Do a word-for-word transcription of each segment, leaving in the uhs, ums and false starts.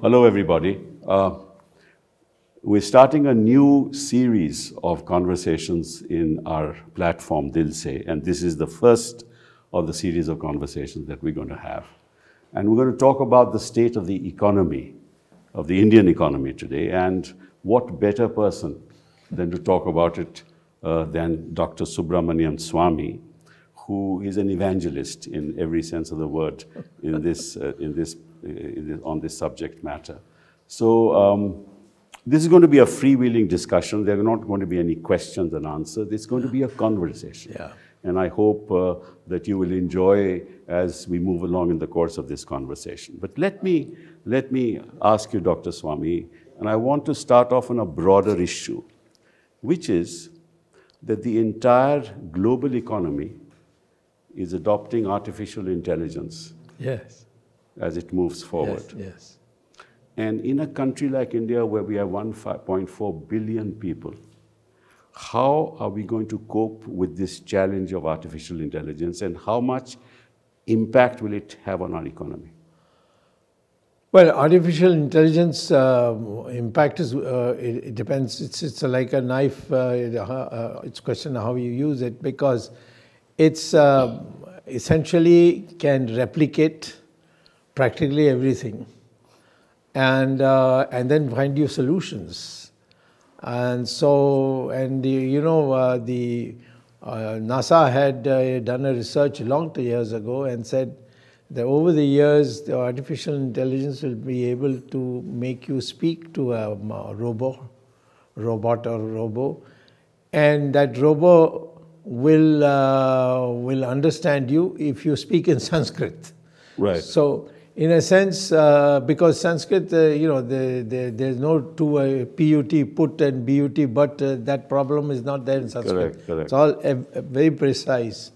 Hello, everybody. Uh, we're starting a new series of conversations in our platform, Dil se, and this is the first of the series of conversations that we're going to have. And we're going to talk about the state of the economy, of the Indian economy today, and what better person than to talk about it uh, than Doctor Subramaniam Swamy, who is an evangelist in every sense of the word in this, uh, in this on this subject matter. So um, this is going to be a freewheeling discussion. There are not going to be any questions and answers. It's going to be a conversation. Yeah. And I hope uh, that you will enjoy as we move along in the course of this conversation. But let me, let me ask you, Doctor Swamy, and I want to start off on a broader issue, which is that the entire global economy is adopting artificial intelligence. Yes. As it moves forward. Yes, yes. And in a country like India, where we have one point four billion people, how are we going to cope with this challenge of artificial intelligence, and how much impact will it have on our economy? Well, artificial intelligence uh, impact is, uh, it, it depends. It's, it's like a knife. Uh, it, uh, it's a question of how you use it, because it's uh, essentially can replicate practically everything, and uh, and then find you solutions. And so, and the, you know, uh, the uh, NASA had uh, done a research long two years ago and said that over the years, the artificial intelligence will be able to make you speak to a robo, robot or robo, and that robo will uh, will understand you if you speak in Sanskrit. Right. So, in a sense, uh, because Sanskrit, uh, you know, the, the, there's no two uh, P U T, put and B U T, but uh, that problem is not there in Sanskrit. Correct, correct. It's all uh, very precise.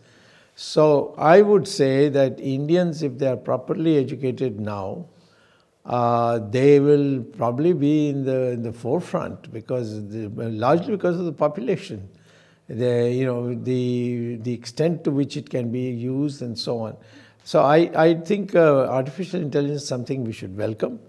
So, I would say that Indians, if they are properly educated now, uh, they will probably be in the, in the forefront, because the, largely because of the population, the, you know, the, the extent to which it can be used and so on. So I, I think uh, artificial intelligence is something we should welcome,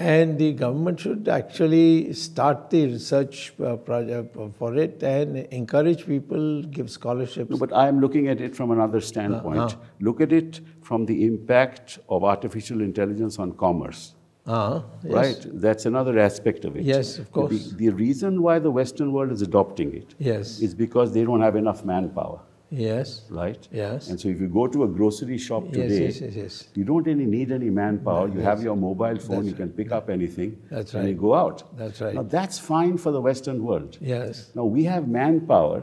and the government should actually start the research uh, project for it and encourage people, give scholarships. No, but I'm looking at it from another standpoint. Uh-huh. Look at it from the impact of artificial intelligence on commerce. Uh-huh. Yes. Right? That's another aspect of it. Yes, of course. The, the reason why the Western world is adopting it, yes, is because they don't have enough manpower. Yes. Right? Yes. And so if you go to a grocery shop today, yes, yes, yes, yes, you don't really need any manpower. No, you yes. have your mobile phone, that's you can pick right. up anything, that's right. and you go out. That's right. Now that's fine for the Western world. Yes. Now we have manpower,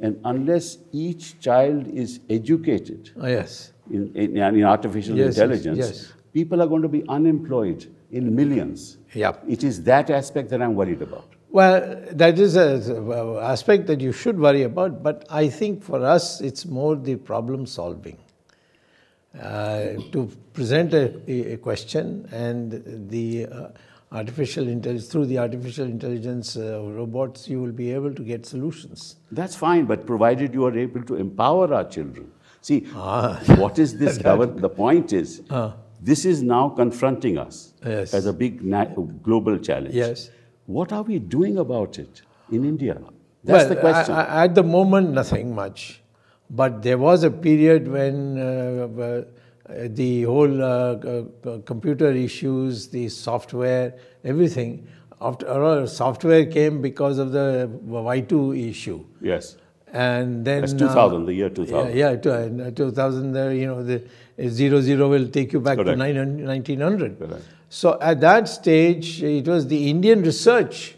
and unless each child is educated oh, yes. in, in, in artificial yes, intelligence, yes, yes. people are going to be unemployed in millions. Yep. It is that aspect that I'm worried about. Well, that is an aspect that you should worry about, but I think for us it's more the problem solving. Uh, to present a, a question, and the uh, artificial intelligence, through the artificial intelligence uh, robots, you will be able to get solutions. That's fine, but provided you are able to empower our children. See, ah. what is this government? The point is, ah. this is now confronting us yes. as a big global challenge. Yes. What are we doing about it in India? That's well, the question. I, I, at the moment, nothing much. But there was a period when uh, uh, the whole uh, uh, computer issues, the software, everything, after uh, software came because of the Y two issue. Yes. And then that's two thousand, uh, the year two thousand. Yeah, yeah, two thousand, uh, you know, the zero zero will take you back Correct. to nineteen hundred. Correct. So at that stage, it was the Indian research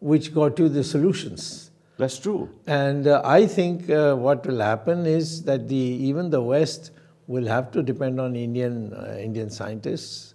which got you the solutions. That's true. And uh, I think uh, what will happen is that the, even the West will have to depend on Indian, uh, Indian scientists.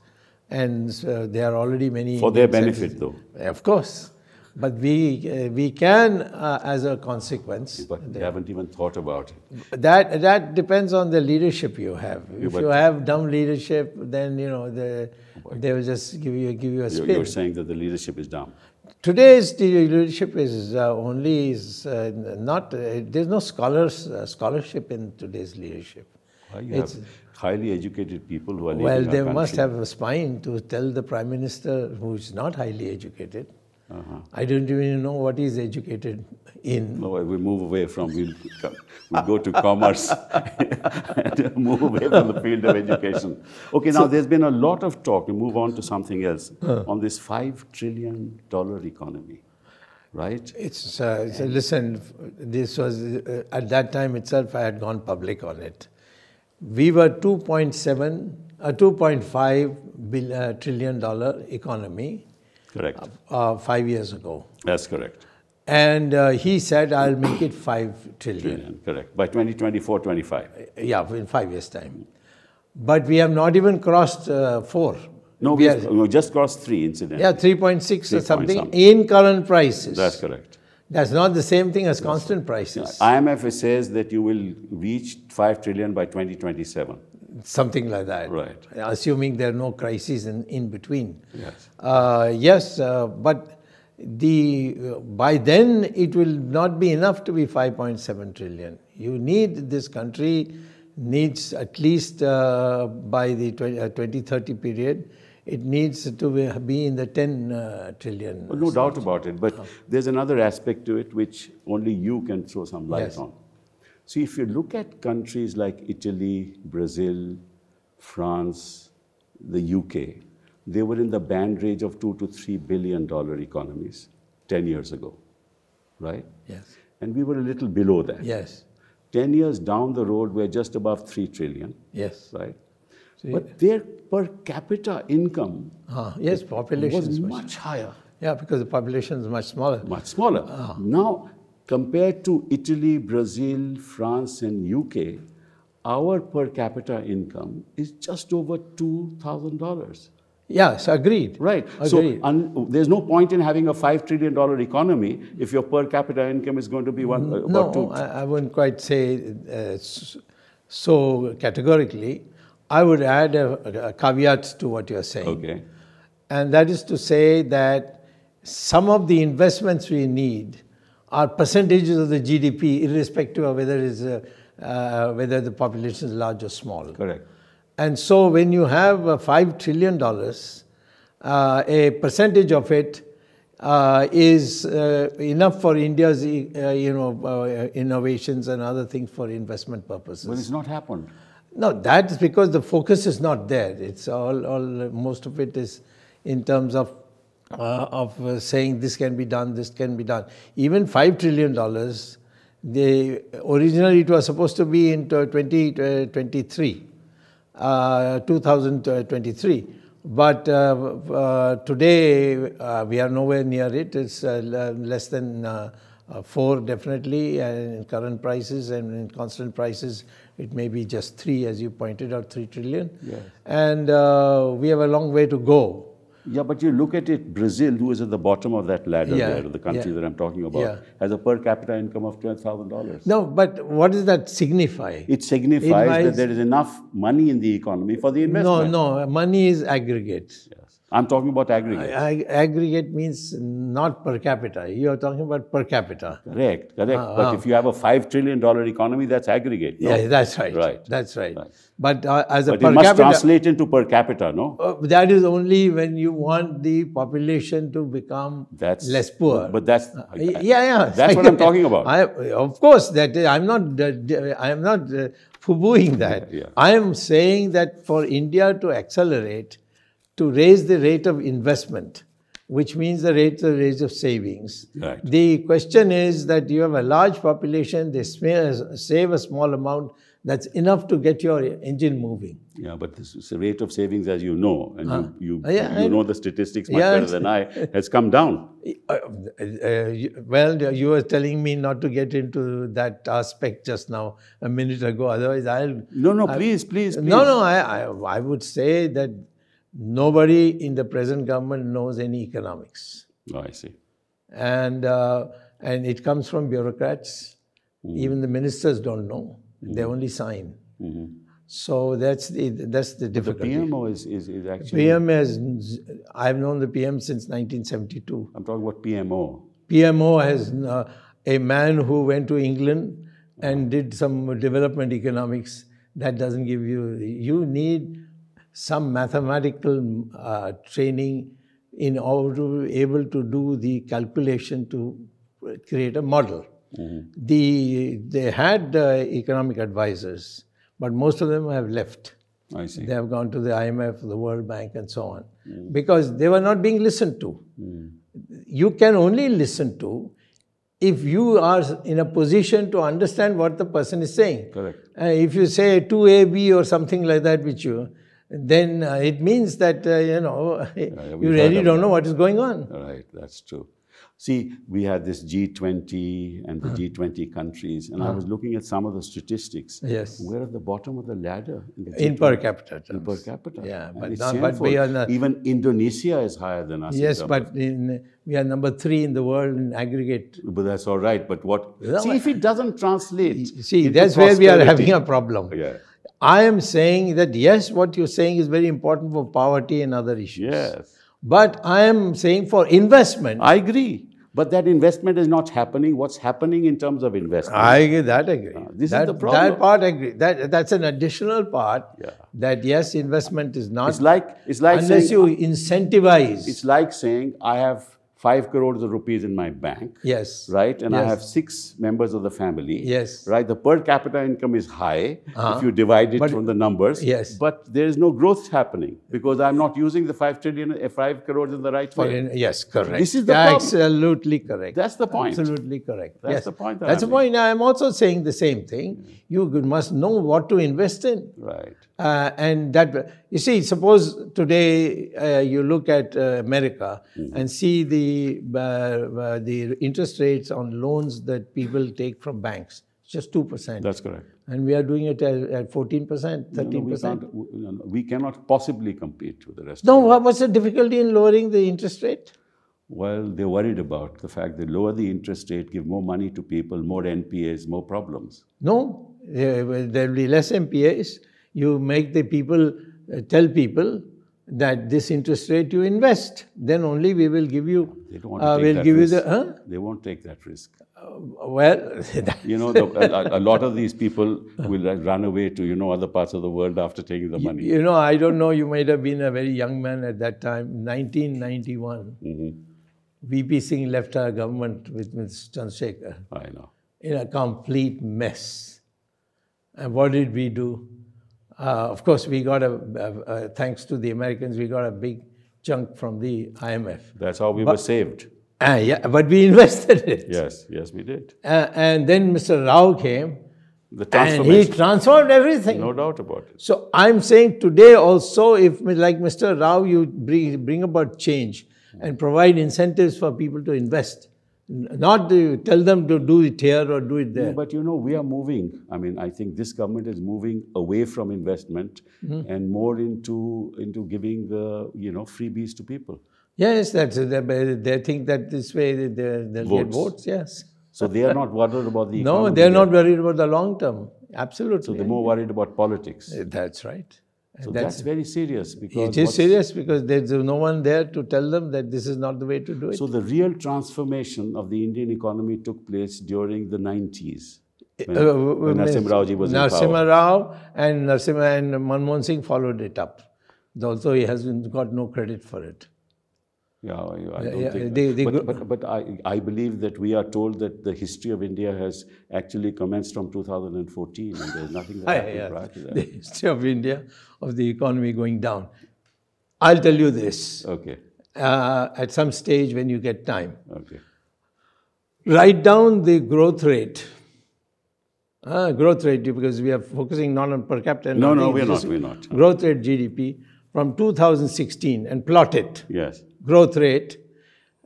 And uh, there are already many... For Indian their benefit though. Of course. But we, uh, we can, uh, as a consequence... But they haven't even thought about it. That, that depends on the leadership you have. If you have dumb leadership, then, you know, the, they will just give you, give you a spin. You're saying that the leadership is dumb. Today's leadership is uh, only, is, uh, not, uh, there's no scholars, uh, scholarship in today's leadership. You it's, have highly educated people who are leading Well, they our must have a spine to tell the Prime Minister, who is not highly educated. Uh-huh. I don't even know what he's educated in. No, we move away from, we we'll go to commerce and move away from the field of education. Okay, now so, there's been a lot of talk, we move on to something else, uh, on this five trillion dollar economy, right? It's, uh, so listen, this was, uh, at that time itself I had gone public on it. We were two point seven, uh, two point five trillion dollar economy. Correct. Uh, five years ago. That's correct. And uh, he said, I'll make it five trillion. trillion. Correct. By twenty twenty-four, twenty-five. Yeah, in five years' time. But we have not even crossed uh, four. No, we, we are, no, just crossed three, incidentally. Yeah, three point six or something, something in current prices. That's correct. That's not the same thing as That's constant prices. Yeah. I M F says that you will reach five trillion by twenty twenty-seven. Something like that. Right. Assuming there are no crises in, in between. Yes. Uh, yes, uh, but the uh, by then it will not be enough to be five point seven trillion. You need, this country needs at least uh, by the twenty thirty period, it needs to be in the ten trillion. Well, no stage. Doubt about it, but oh. there's another aspect to it which only you can throw some light yes. on. So if you look at countries like Italy, Brazil, France, the U K, they were in the band range of two to three billion dollar economies ten years ago, right? Yes. And we were a little below that. Yes. ten years down the road, we're just above three trillion. Yes. Right? See, but their per capita income uh, yes, population was much, much higher. Yeah, because the population is much smaller. Much smaller. Uh. Now, compared to Italy, Brazil, France, and U K, our per capita income is just over two thousand dollars. Yes, agreed. Right. Agreed. So there's no point in having a five trillion dollar economy if your per capita income is going to be one, no, about two. No, I, I wouldn't quite say uh, so categorically. I would add a, a caveat to what you're saying. Okay. And that is to say that some of the investments we need are percentages of the G D P, irrespective of whether it's a, uh, whether the population is large or small. Correct. And so, when you have uh, five trillion dollars, uh, a percentage of it uh, is uh, enough for India's, uh, you know, uh, innovations and other things for investment purposes. Well, it's not happened. No, that is because the focus is not there. It's all, all most of it is in terms of. Uh, of uh, saying this can be done, this can be done. Even five trillion dollars, they, originally it was supposed to be in twenty twenty-three, uh, twenty twenty-three. But uh, uh, today uh, we are nowhere near it. It's uh, less than uh, uh, four definitely, and in current prices and in constant prices it may be just three, as you pointed out, three trillion. Yes. And uh, we have a long way to go. Yeah, but you look at it, Brazil, who is at the bottom of that ladder yeah, there, the country yeah, that I'm talking about, yeah. has a per capita income of twelve thousand dollars. No, but what does that signify? It signifies it that there is enough money in the economy for the investment. No, no, money is aggregate. Yes. I'm talking about aggregate. Ag aggregate means not per capita. You're talking about per capita. Correct, correct. Uh, but uh, if you have a five trillion dollar economy, that's aggregate. No? Yeah, that's right. Right. That's right. right. But uh, as a but per it must capita, translate into per capita, no? Uh, that is only when you want the population to become that's, less poor. But that's uh, yeah, yeah. That's what I'm talking about. I, of course, that I'm not. Uh, I'm not uh, poo-pooing that. Yeah. I am saying that for India to accelerate, to raise the rate of investment, which means the rate, the rate of savings. Right. The question is that you have a large population, they save a small amount, that's enough to get your engine moving. Yeah, but this is the rate of savings, as you know, and huh. you, you, yeah, you I, know the statistics much yeah, better than I, has come down. Uh, uh, well, you were telling me not to get into that aspect just now, a minute ago, otherwise I'll... No, no, I'll, please, please, please. No, no, I, I, I would say that nobody in the present government knows any economics. Oh, I see. And, uh, and it comes from bureaucrats. Mm. Even the ministers don't know. Mm. They only sign. Mm-hmm. So that's the, that's the difficulty. The P M O is, is, is actually... P M has... I've known the P M since nineteen seventy-two. I'm talking about P M O. P M O has uh, a man who went to England and did some development economics. that doesn't give you, you need some mathematical uh, training in order to be able to do the calculation to create a model. Mm-hmm. the, they had uh, economic advisors, but most of them have left. I see. They have gone to the I M F, the World Bank and so on, mm. because they were not being listened to. Mm. You can only listen to if you are in a position to understand what the person is saying. Correct. Uh, if you say two A B or something like that with you, then uh, it means that, uh, you know, yeah, yeah, you really don't know what is going on. Right, that's true. See, we had this G twenty and the uh-huh. G twenty countries, and uh-huh. I was looking at some of the statistics. Yes. We're at the bottom of the ladder. In, the in per capita terms. In per capita. Yeah, and but, not, but we are not. Even Indonesia is higher than us. Yes, in but in, we are number three in the world in aggregate. But that's all right. But what? No, see, if it doesn't translate. See, that's where we are having a problem. Yeah. I am saying that, yes, what you're saying is very important for poverty and other issues. Yes. But I am saying for investment. I agree. But that investment is not happening. What's happening in terms of investment? I agree. That I agree. Uh, this that, is the problem. That part I agree. That, that's an additional part yeah. that, yes, investment is not. It's like, it's like unless saying, you incentivize. It's like saying I have five crores of rupees in my bank. Yes. Right? And yes. I have six members of the family. Yes. Right? The per capita income is high uh-huh. if you divide it but, from the numbers. Yes. But there is no growth happening because I'm not using the five trillion, five crores in the right way. Yes, correct. This is the problem. Absolutely correct. That's the point. Absolutely correct. That's yes. the point. That That's I'm the making. point. I'm also saying the same thing. Mm. You must know what to invest in. Right. Uh, and that, you see, suppose today uh, you look at uh, America mm-hmm. and see the, uh, uh, the interest rates on loans that people take from banks, it's just two percent. That's correct. And we are doing it at fourteen percent, thirteen percent. No, no, we, can't, we, no, no, we cannot possibly compete with the rest no, of the world. No, what's the difficulty in lowering the interest rate? Well, they're worried about the fact they lower the interest rate, give more money to people, more N P As, more problems. No, there will be less N P As. You make the people, uh, tell people that this interest rate you invest, then only we will give you, they don't want to uh, take we'll that give risk. you the, huh? They won't take that risk. Uh, well, you know, the, a, a lot of these people will run away to, you know, other parts of the world after taking the money. You, you know, I don't know, you might have been a very young man at that time, nineteen ninety-one. Mm-hmm. V P Singh left our government with Mister Chandrasekhar. I know. In a complete mess. And what did we do? Uh, of course, we got a, uh, uh, thanks to the Americans, we got a big chunk from the I M F. That's how we but, were saved. Uh, yeah, but we invested it. Yes, yes, we did. Uh, and then Mister Rao came the and he transformed everything. No doubt about it. So I'm saying today also, if like Mister Rao, you bring, bring about change and provide incentives for people to invest. Not to tell them to do it here or do it there. No, but you know, we are moving. I mean, I think this government is moving away from investment mm-hmm. and more into into giving, uh, you know, freebies to people. Yes, that's they think that this way they, they'll votes. get votes, yes. So they are not worried about the economy. No, they're not worried about the long term. Absolutely. So they're more worried about politics. That's right. So that's, that's very serious. Because it is serious because there's no one there to tell them that this is not the way to do it. So the real transformation of the Indian economy took place during the nineties. When, uh, when Narasimha Rao ji was Narasimha in power. Rao and Narasimha and Manmohan Singh followed it up. Although he has got no credit for it. Yeah, I don't yeah, think they, they but, but, but I, I believe that we are told that the history of India has actually commenced from two thousand fourteen and there's nothing that happened yeah, prior to that. The history of India, of the economy going down. I'll tell you this. Okay. Uh, at some stage when you get time. Okay. Write down the growth rate. Uh, growth rate, because we are focusing not on per capita. No, no, we're not, we're not. Growth rate G D P from two thousand sixteen and plot it. Yes. Growth rate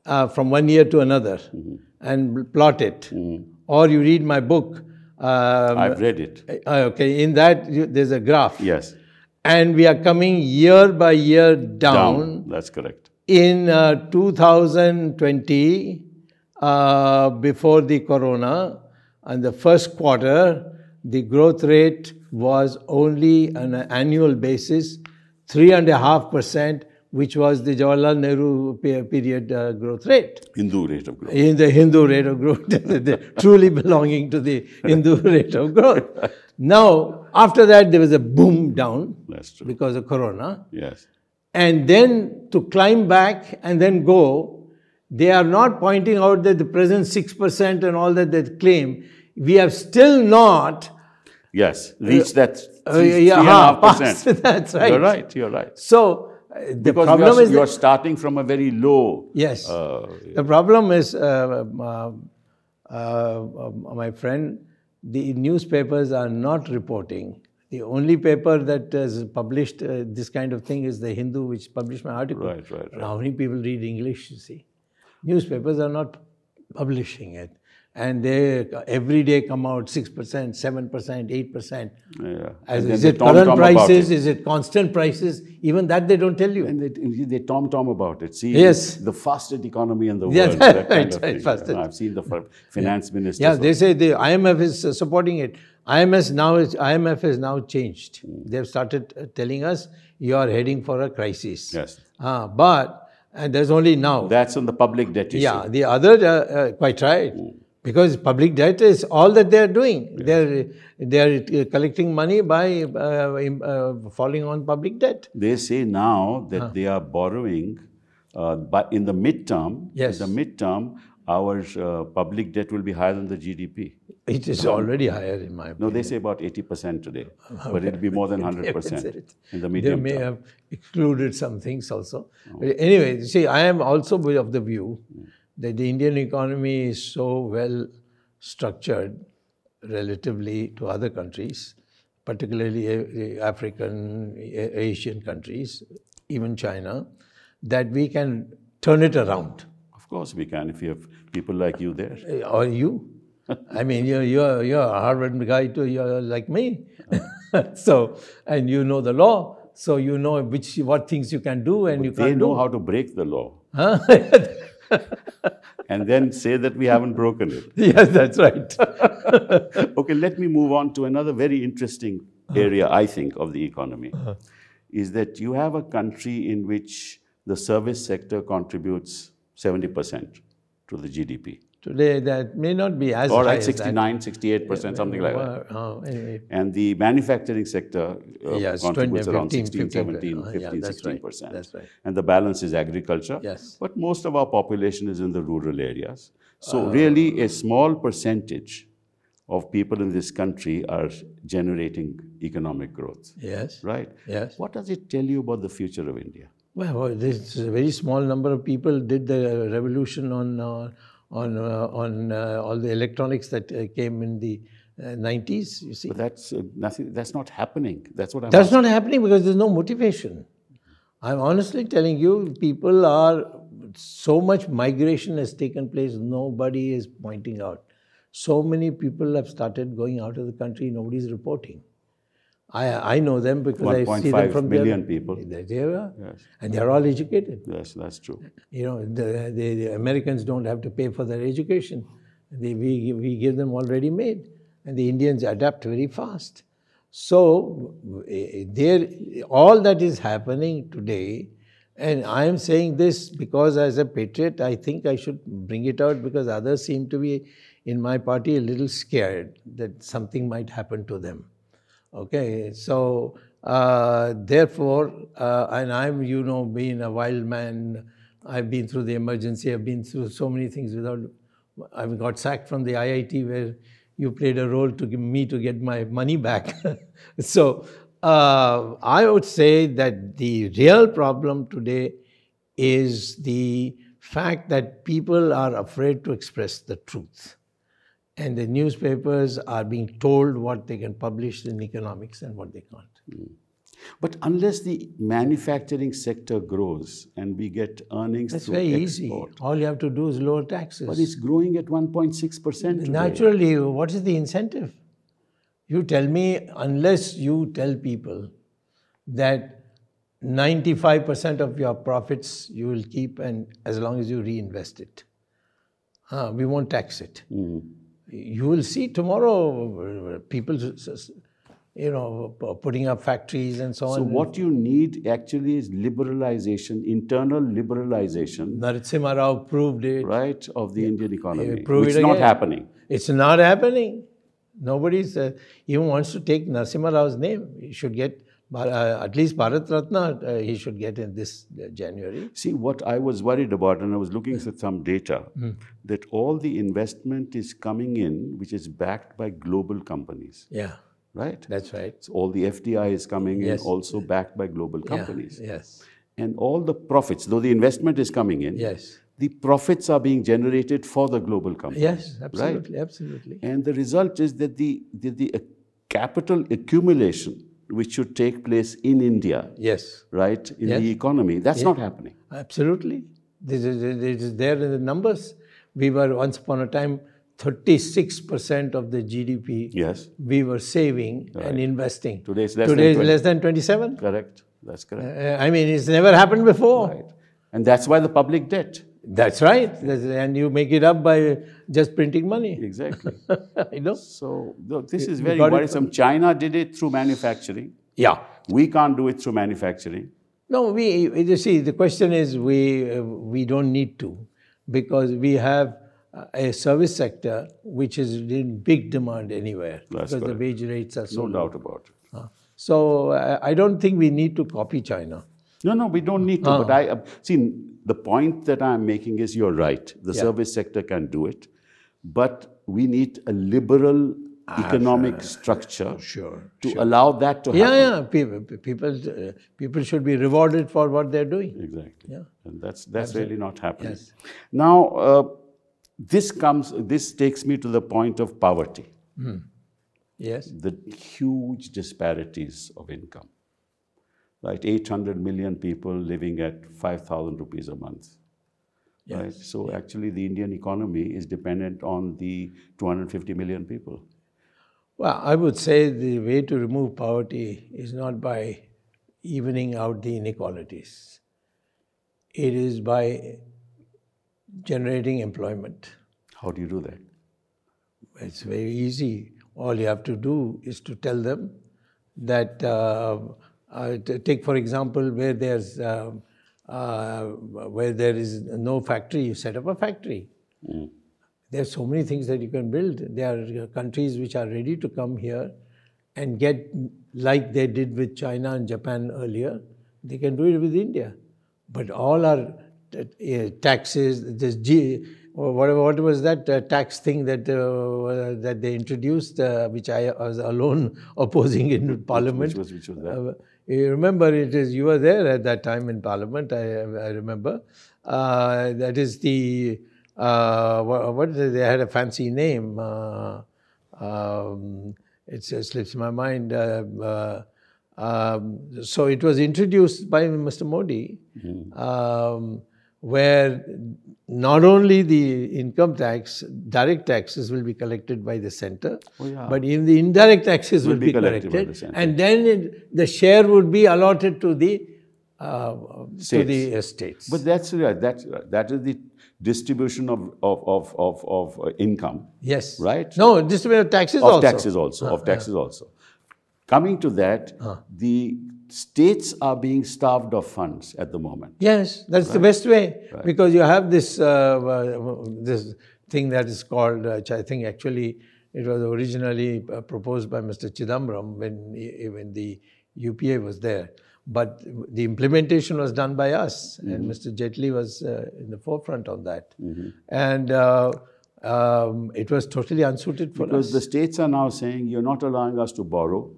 uh, from one year to another mm-hmm. and plot it. Mm-hmm. Or you read my book. Um, I've read it. Uh, okay, in that you, there's a graph. Yes. And we are coming year by year down. Down. That's correct. In uh, two thousand twenty, uh, before the corona, and the first quarter, the growth rate was only on an annual basis, three and a half percent. Which was the Jawaharlal Nehru period uh, growth rate. Hindu rate of growth. In the Hindu rate of growth, truly belonging to the Hindu rate of growth. Now, after that, there was a boom down. That's true. Because of Corona. Yes. And then to climb back and then go, they are not pointing out that the present six percent and all that they claim, we have still not... Yes, reached that three point five percent. That's right. You're right, you're right. So, uh, the because problem you're, is... you're starting from a very low... Yes. Uh, the problem is, uh, uh, uh, uh, my friend, the newspapers are not reporting. The only paper that has published uh, this kind of thing is the Hindu, which published my article. Right, right, right. How many people read English, you see? Newspapers are not publishing it. And they every day come out six percent, seven percent, eight percent. Yeah. As, is it current prices? Is it constant prices? Even that they don't tell you. And they, they tom-tom about it. See, yes. The fastest economy in the world. Yes, that kind of thing. Fastest. I've seen the finance minister. Yeah, they say the I M F is supporting it. I M F now is, I M F has now changed. Mm. They've started telling us, you are heading for a crisis. Yes. Uh, but, and there's only now. That's on the public debt issue. Yeah, the other, uh, uh, quite right. Mm. Because public debt is all that they are doing. Yes. They're they're collecting money by uh, uh, falling on public debt. They say now that huh. they are borrowing, uh, but in the midterm, yes. in the midterm, our uh, public debt will be higher than the G D P. It is already higher in my opinion. No, they say about eighty percent today, okay. but it'll be more than one hundred percent in the medium term. They may have excluded some things also. Oh. Anyway, see, I am also of the view that the Indian economy is so well structured relatively to other countries, particularly African, Asian countries, even China, that we can turn it around. Of course we can, if you have people like you there. Or you. I mean, you're, you're, you're a Harvard guy too, you're like me. So, and you know the law. So you know which what things you can do and but you can't do. They know how to break the law. Huh? And then say that we haven't broken it. Yes, that's right. Okay, let me move on to another very interesting area, I think, of the economy. Uh-huh. Is that you have a country in which the service sector contributes seventy percent to the G D P. Today, that may not be as or high as that. Or at sixty-nine, sixty-eight percent, something like that. Uh, anyway. And the manufacturing sector uh, yes, contributes twenty, around sixteen, seventeen, fifteen, sixteen percent. Right. That's right. And the balance is agriculture. Yes. But most of our population is in the rural areas. So uh, really, a small percentage of people in this country are generating economic growth. Yes. Right? Yes. What does it tell you about the future of India? Well, this is a very small number of people did the revolution on... Uh, on uh, on uh, all the electronics that uh, came in the uh, nineties, you see. But that's uh, nothing. That's not happening. That's what I'm That's asking. Not happening because there's no motivation. I'm honestly telling you, people are, so much migration has taken place, nobody is pointing out. So many people have started going out of the country, nobody's reporting. I, I know them because I see them from million their, people. They, they are, yes. And they're all educated. Yes, that's true. You know, the, the, the Americans don't have to pay for their education. They, we, we give them already made. And the Indians adapt very fast. So, all that is happening today, and I am saying this because as a patriot, I think I should bring it out because others seem to be, in my party, a little scared that something might happen to them. Okay, so uh, therefore, uh, and I'm, you know, being a wild man, I've been through the emergency, I've been through so many things without, I've got sacked from the I I T where you played a role to give me to get my money back. So uh, I would say that the real problem today is the fact that people are afraid to express the truth. And the newspapers are being told what they can publish in economics and what they can't. Mm. But unless the manufacturing sector grows and we get earnings That's through very export, easy. All you have to do is lower taxes. But it's growing at one point six percent. Naturally, today. What is the incentive? You tell me, unless you tell people that ninety-five percent of your profits you will keep and as long as you reinvest it. Uh, we won't tax it. Mm. You will see tomorrow people, you know, putting up factories and so on. So what you need actually is liberalization, internal liberalization. Narasimha Rao proved it. Right, of the Indian economy. It's not happening. It's not happening. Nobody uh, even wants to take Narasimha Rao's name. He should get uh, at least Bharat Ratna, uh, he should get in this uh, January. See, what I was worried about, and I was looking at some data, mm. that all the investment is coming in, which is backed by global companies. Yeah. Right? That's right. So all the F D I is coming yes. in, also backed by global companies. Yeah. Yes. And all the profits, though the investment is coming in, yes. the profits are being generated for the global companies. Yes, absolutely, right? absolutely. And the result is that the, the, the capital accumulation which should take place in India, yes, right, in yes. the economy, that's yes. not happening. Absolutely. This is, it is there in the numbers. We were once upon a time thirty-six percent of the G D P yes. we were saving right. and investing. Today it's less, Today than, is less than twenty-seven. Correct. That's correct. Uh, I mean, it's never happened before. Right. And that's why the public debt. That's right. That's, and you make it up by just printing money. Exactly. You know? So, look, this is very worrisome. China did it through manufacturing. Yeah. We can't do it through manufacturing. No, we, you see, the question is we, uh, we don't need to, because we have a service sector which is in big demand anywhere. That's because correct. the wage rates are so low. No doubt about it. Huh. So, uh, I don't think we need to copy China. No, no, we don't need to. Uh-huh. But I uh, see, the point that I'm making is you're right. The yeah. service sector can do it. But we need a liberal ah, economic sure. structure sure, to sure. allow that to yeah, happen. Yeah, yeah. People, people, uh, people should be rewarded for what they're doing. Exactly. Yeah. And that's, that's Absolutely. really not happening. Yes. Now, uh, this, comes, this takes me to the point of poverty. Mm. Yes. The huge disparities of income, right? eight hundred million people living at five thousand rupees a month, yes. right? So yeah. actually the Indian economy is dependent on the two hundred fifty million people. Well, I would say the way to remove poverty is not by evening out the inequalities. It is by generating employment. How do you do that? It's very easy. All you have to do is to tell them that, uh, uh, take for example, where there's uh, uh, where there is no factory, you set up a factory. Mm. There are so many things that you can build. There are countries which are ready to come here and get, like they did with China and Japan earlier, they can do it with India. But all our uh, taxes, this G, What, what was that uh, tax thing that uh, that they introduced, uh, which I was alone opposing in Parliament? Which was, which was that? Uh, you remember, it is you were there at that time in Parliament. I, I remember. Uh, that is the uh, what, what they had a fancy name. Uh, um, it uh, slips my mind. Uh, uh, um, so it was introduced by Mister Modi. Mm-hmm. um, where not only the income tax, direct taxes will be collected by the centre, oh, yeah. but even the indirect taxes will, will be collected, collected by the centre. And then it, the share would be allotted to the, uh, to the uh, states. But that's right, that's right. That is the distribution of, of, of, of, of uh, income. Yes. Right? No, distribution of taxes of also. Of taxes also, uh, of taxes uh, also. Coming to that, uh, the states are being starved of funds at the moment. Yes, that's right. the best way. Right. Because you have this, uh, uh, this thing that is called, uh, which I think actually it was originally uh, proposed by Mister Chidambaram when, when the U P A was there. But the implementation was done by us. Mm-hmm. And Mister Jetley was uh, in the forefront on that. Mm-hmm. And uh, um, it was totally unsuited for because us. Because the states are now saying, you're not allowing us to borrow.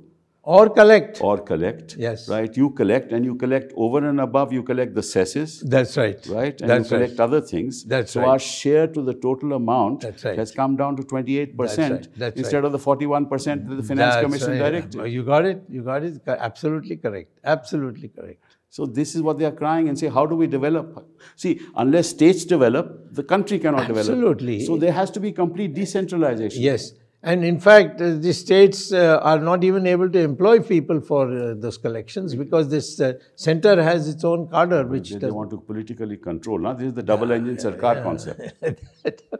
Or collect. Or collect. Yes. Right. You collect and you collect over and above, you collect the cesses. That's right. Right. And That's you collect right. other things. That's so right. So our share to the total amount right. has come down to twenty-eight percent That's right. That's instead right. of the forty-one percent that the Finance That's Commission right. directed. You got it. You got it. Absolutely correct. Absolutely correct. So this is what they are crying and say, how do we develop? See, unless states develop, the country cannot Absolutely. develop. Absolutely. So there has to be complete decentralization. Yes. And in fact, uh, the states uh, are not even able to employ people for uh, those collections because this uh, centre has its own cadre, which they want to politically control. Now, this is the double engine yeah, sarkar yeah. concept.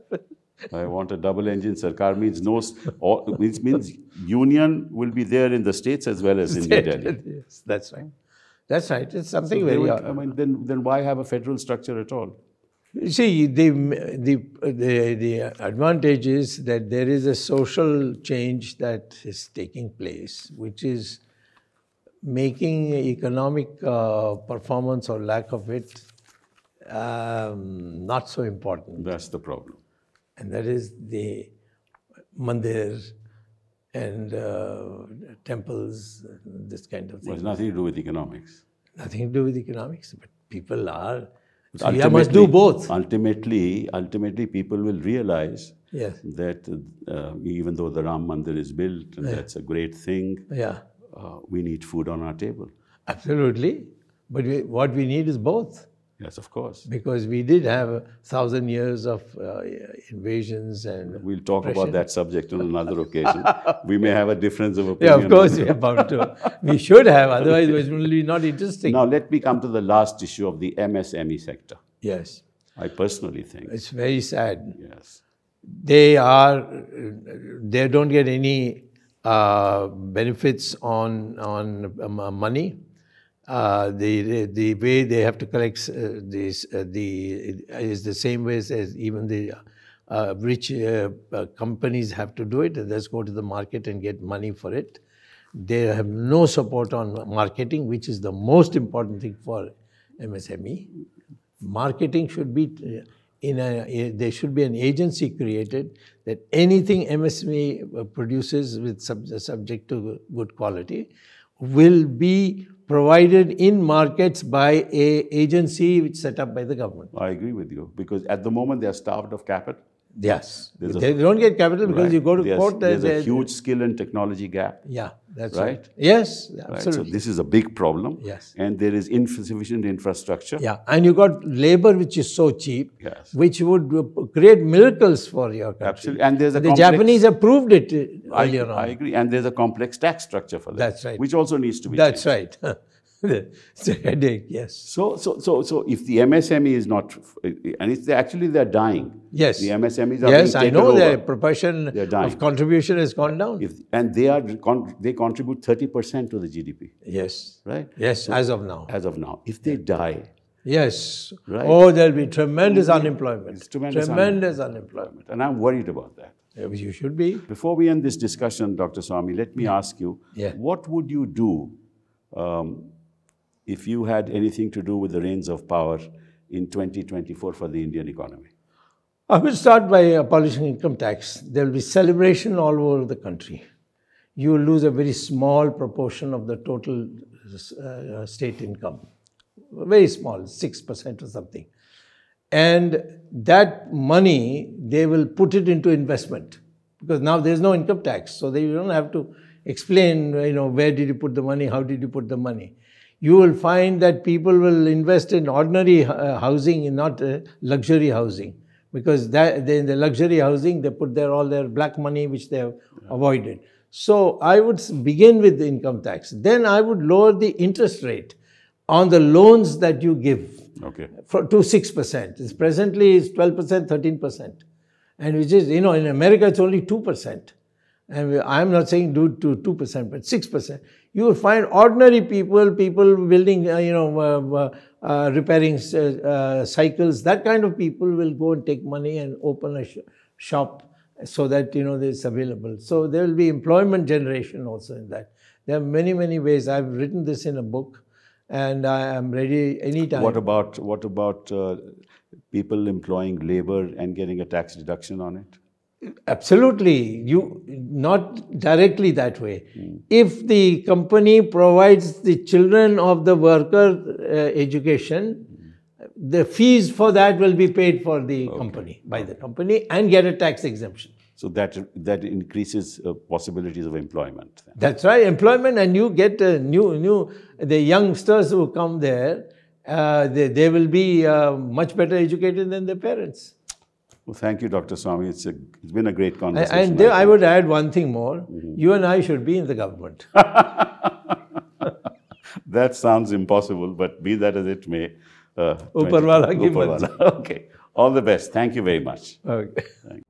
I want a double engine sarkar means no, all, means means union will be there in the states as well as in New Delhi. Yes, that's right. That's right. It's something so very. Would, I mean, then then why have a federal structure at all? You see, the, the, the, the advantage is that there is a social change that is taking place, which is making economic uh, performance or lack of it um, not so important. That's the problem. And that is the mandir and uh, temples, this kind of thing. Well, it's nothing to do with economics. Nothing to do with economics, but people are... So you must do both. Ultimately, ultimately people will realize yes. that uh, even though the Ram Mandir is built, and yeah. that's a great thing, yeah. uh, we need food on our table. Absolutely. But we, what we need is both. Yes, of course. Because we did have a thousand years of uh, invasions and We'll talk oppression. about that subject on another occasion. We may have a difference of opinion. Yeah, of course, we are bound to. We should have, otherwise it will be not interesting. Now, let me come to the last issue of the M S M E sector. Yes. I personally think. It's very sad. Yes. They are, they don't get any uh, benefits on, on um, money. Uh, the the way they have to collect uh, this uh, the is the same way as even the uh, rich uh, uh, companies have to do it. They just go to the market and get money for it. They have no support on marketing, which is the most important thing for M S M E. Marketing should be in a, a there should be an agency created that anything M S M E produces with sub, subject to good quality will be provided in markets by an agency which is set up by the government. I agree with you, because at the moment they are starved of capital. Yes. There's they a, don't get capital because right. you go to there's, court. There's, there's a huge skill and technology gap. Yeah, that's right. right. Yes, absolutely. Right. So this is a big problem. Yes. And there is insufficient infrastructure. Yeah, and you got labor which is so cheap, yes. which would create miracles for your country. Absolutely. And there's a the complex, Japanese have proved it earlier I, on. I agree. And there's a complex tax structure for that. That's right. Which also needs to be That's changed. right. It's a headache, yes. So, so, so, so, if the M S M E is not, and it's actually they're dying. Yes. The M S M Es are yes, being taken Yes, I know over. Their proportion of contribution has gone down. If, and they are they contribute thirty percent to the G D P. Yes. Right? Yes, so, as of now. As of now. If they die. Yes. Right? Oh, there'll be tremendous yeah. unemployment. It's tremendous tremendous un unemployment. And I'm worried about that. You should be. Before we end this discussion, Doctor Swamy, let me ask you, yeah. what would you do um, if you had anything to do with the reins of power in twenty twenty-four for the Indian economy? I will start by abolishing income tax. There will be celebration all over the country. You will lose a very small proportion of the total uh, state income. Very small, six percent or something. And that money, they will put it into investment. Because now there is no income tax. So they don't have to explain, you know, where did you put the money, how did you put the money. You will find that people will invest in ordinary uh, housing, not uh, luxury housing. Because that, they, in the luxury housing, they put their all their black money, which they have yeah. avoided. So I would begin with the income tax. Then I would lower the interest rate on the loans that you give okay. for, to six percent. It's presently it's twelve percent, thirteen percent. And which is, you know, in America, it's only two percent. And I'm not saying do to two percent, but six percent. You will find ordinary people, people building, uh, you know, uh, uh, repairing uh, uh, cycles, that kind of people will go and take money and open a sh shop so that, you know, it's available. So there will be employment generation also in that. There are many, many ways. I've written this in a book and I am ready anytime. What about, what about uh, people employing labor and getting a tax deduction on it? Absolutely, you not directly that way. Mm. If the company provides the children of the worker uh, education, mm. the fees for that will be paid for the okay. company by the company and get a tax exemption. So that that increases uh, possibilities of employment. That's right, employment, and you get a new new the youngsters who come there. Uh, they they will be uh, much better educated than their parents. Well, thank you, Doctor Swamy. It's, a, it's been a great conversation. And there, I, I would add one thing more. Mm-hmm. You and I should be in the government. That sounds impossible, but be that as it may. Uh, Upar wala ki marzi. Okay. All the best. Thank you very much. Okay. Thank you.